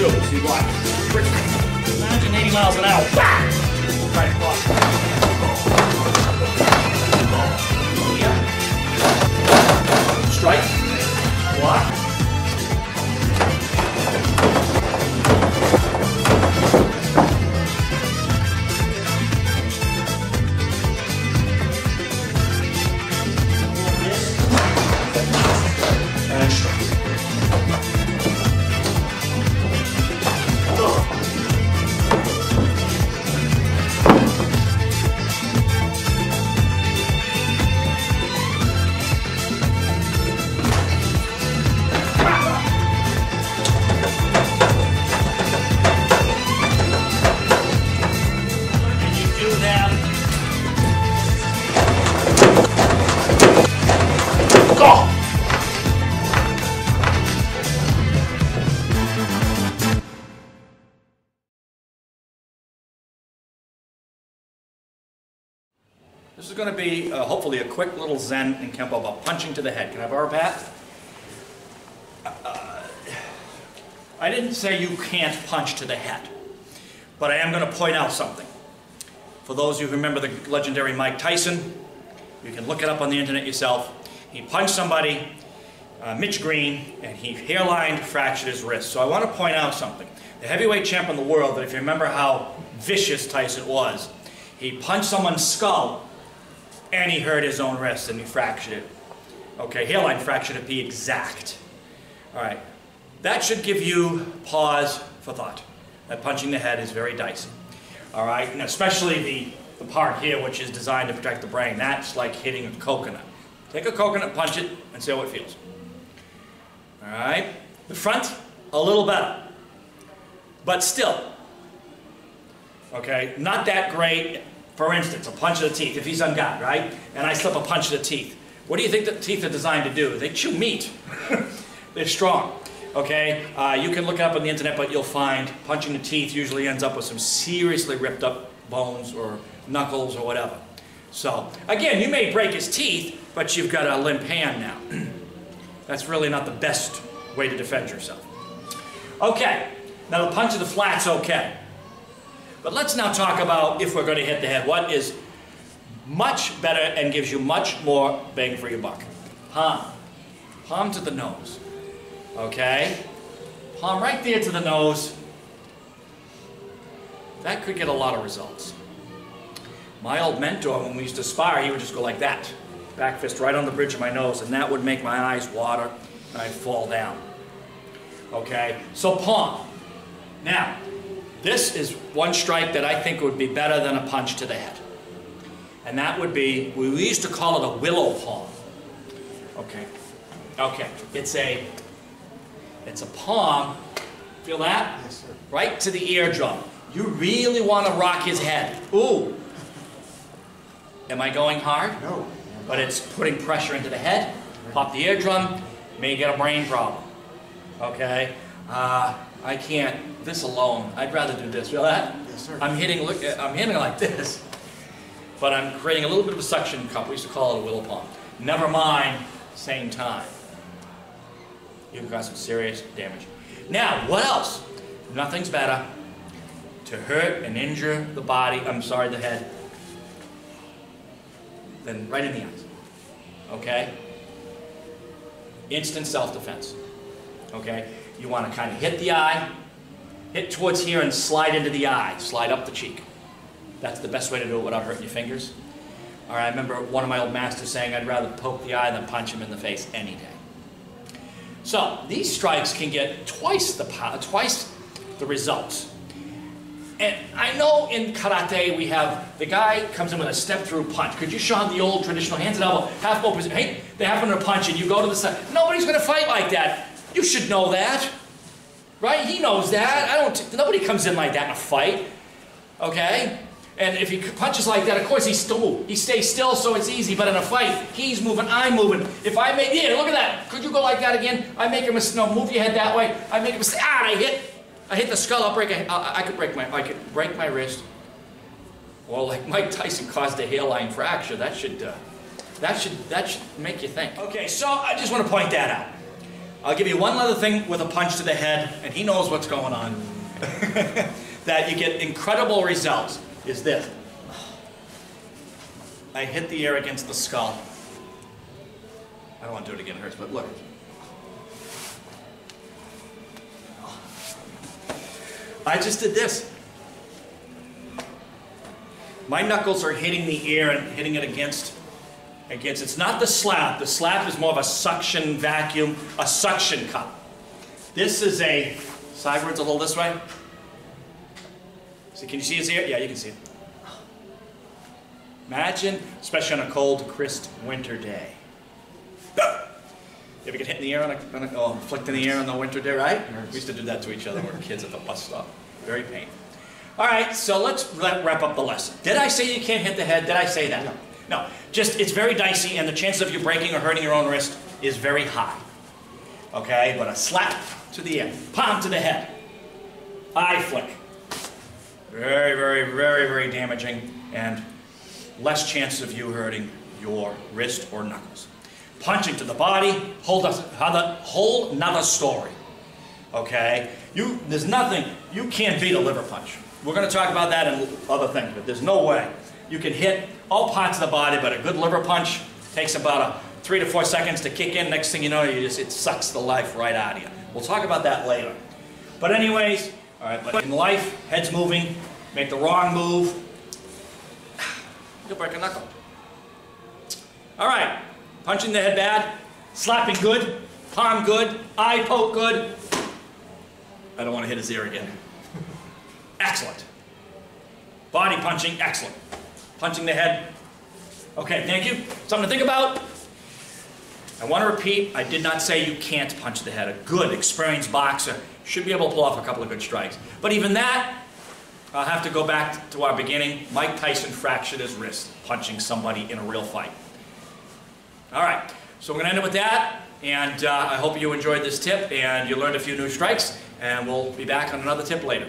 sills. You like 180 miles an hour. Right block. Strike. Block. This is going to be, hopefully, a quick little Zen in Kempo about punching to the head. Can I borrow a bat? I didn't say you can't punch to the head, but I am going to point out something. For those of you who remember the legendary Mike Tyson, you can look it up on the internet yourself. He punched somebody, Mitch Green, and he hairline fractured his wrist. So I want to point out something. The heavyweight champion of the world, but if you remember how vicious Tyson was, he punched someone's skull, and he hurt his own wrist and he fractured it. Okay, hairline fracture to be exact. All right, that should give you pause for thought. That punching the head is very dicey. All right, and especially the part here which is designed to protect the brain. That's like hitting a coconut. Take a coconut, punch it, and see how it feels. All right, the front, a little better. But still, okay, not that great. For instance, a punch of the teeth, if he's ungotten, right? And I slip a punch of the teeth. What do you think the teeth are designed to do? They chew meat. They're strong, okay? You can look it up on the internet, but you'll find punching the teeth usually ends up with some seriously ripped up bones or knuckles or whatever. So, again, you may break his teeth, but you've got a limp hand now. That's really not the best way to defend yourself. Okay, now the punch of the flat's okay. But let's now talk about, if we're going to hit the head, what is much better and gives you much more bang for your buck. Palm. Palm to the nose. Okay? Palm right there to the nose. That could get a lot of results. My old mentor, when we used to spar, he would just go like that. Back fist right on the bridge of my nose, and that would make my eyes water, and I'd fall down. Okay? So palm. Now, this is one strike that I think would be better than a punch to the head. And that would be, we used to call it a willow palm. Okay. Okay. It's a palm. Feel that? Yes, sir. Right to the eardrum. You really want to rock his head. Ooh. Am I going hard? No. But it's putting pressure into the head. Pop the eardrum. May get a brain problem. Okay. I can't, this alone, I'd rather do this. Feel that? Yes, sir. I'm hitting like this, but I'm creating a little bit of a suction cup. We used to call it a willow palm. Never mind, same time. You've got some serious damage. Now, what else? Nothing's better to hurt and injure the body, the head, than right in the eyes, okay? Instant self-defense, okay? You want to kind of hit the eye, hit towards here and slide into the eye, slide up the cheek. That's the best way to do it without hurting your fingers. All right, I remember one of my old masters saying, I'd rather poke the eye than punch him in the face any day. So these strikes can get twice the results. And I know in karate we have, the guy comes in with a step-through punch. Could you show him the old traditional hands and elbow, half open position? Hey, they happen to punch and you go to the side. Nobody's going to fight like that. You should know that, right? He knows that. Nobody comes in like that in a fight, okay? And if he punches like that, of course he stays still, so it's easy. But in a fight, he's moving, I'm moving. If I make, yeah, look at that. Could you go like that again? I make a mistake. No, move your head that way. I make a mistake. Ah, and I hit the skull. I could break my wrist. Well, like Mike Tyson caused a hairline fracture. That should make you think. Okay, so I just want to point that out. I'll give you one other thing with a punch to the head, and he knows what's going on, that you get incredible results, is this. I hit the air against the skull. I don't want to do it again, it hurts, but look. I just did this. My knuckles are hitting the air and hitting it against. It's not the slap. The slap is more of a suction vacuum, a suction cup. This is a, sideways a little this way. See, can you see his ear? Yeah, you can see it. Imagine, especially on a cold, crisp winter day. You ever get hit in the air oh, flicked in the air on the winter day, right? We used to do that to each other when we were kids at the bus stop. Very painful. All right, so let's wrap up the lesson. Did I say you can't hit the head? Did I say that? No. Just, it's very dicey, and the chances of you breaking or hurting your own wrist is very high. Okay, but a slap to the ear, palm to the head, eye flick. Very, very, very, very damaging, and less chance of you hurting your wrist or knuckles. Punching to the body, whole nother story, okay? There's nothing, you can't beat a liver punch. We're gonna talk about that and other things, but there's no way. You can hit all parts of the body, but a good liver punch takes about 3 to 4 seconds to kick in. Next thing you know, it sucks the life right out of you. We'll talk about that later. But anyways, all right, but in life, head's moving, make the wrong move, you'll break a knuckle. All right. Punching the head bad, slapping good, palm good, eye poke good. I don't want to hit his ear again. Excellent. Body punching, excellent. Punching the head. Okay, thank you. Something to think about. I want to repeat, I did not say you can't punch the head. A good, experienced boxer should be able to pull off a couple of good strikes. But even that, I'll have to go back to our beginning. Mike Tyson fractured his wrist punching somebody in a real fight. All right, so we're going to end it with that, and I hope you enjoyed this tip and you learned a few new strikes, and we'll be back on another tip later.